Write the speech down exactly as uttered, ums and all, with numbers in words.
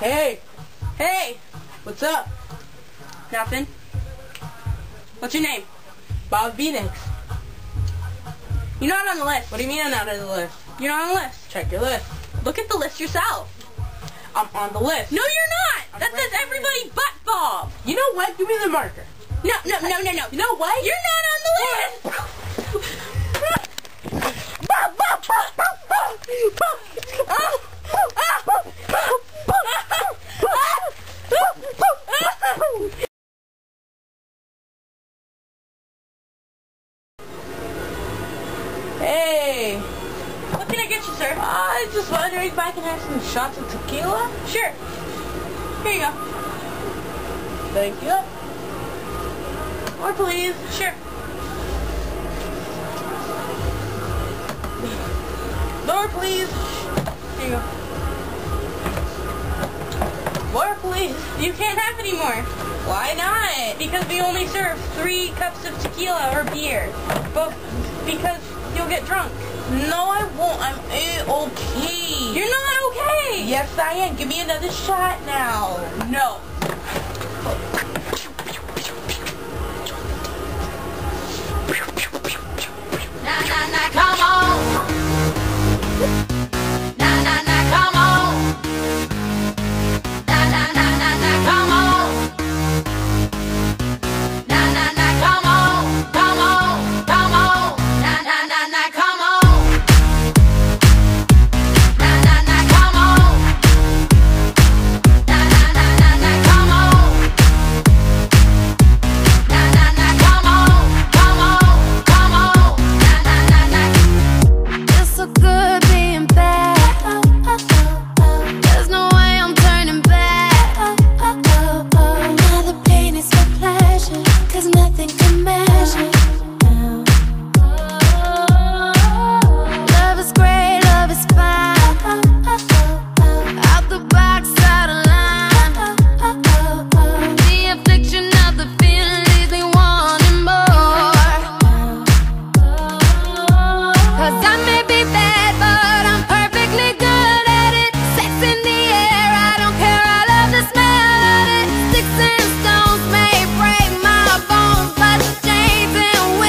Hey! Hey! What's up? Nothing. What's your name? Bob Phoenix. You're not on the list. What do you mean I'm not on the list? You're not on the list. Check your list. Look at the list yourself. I'm on the list. No, you're not! That says everybody but Bob! You know what? Give me the marker. No, no, no, no, no. You know what? You're not on the list! Hey! What can I get you, sir? Uh, I was just wondering if I can have some shots of tequila? Sure. Here you go. Thank you. Or please. Sure. Lower, please. Here you go. Lower, please. You can't have any more. Why not? Because we only serve three cups of tequila or beer. But because... you'll get drunk. No, I won't. I'm okay. You're not okay. Yes, I am. Give me another shot now. No.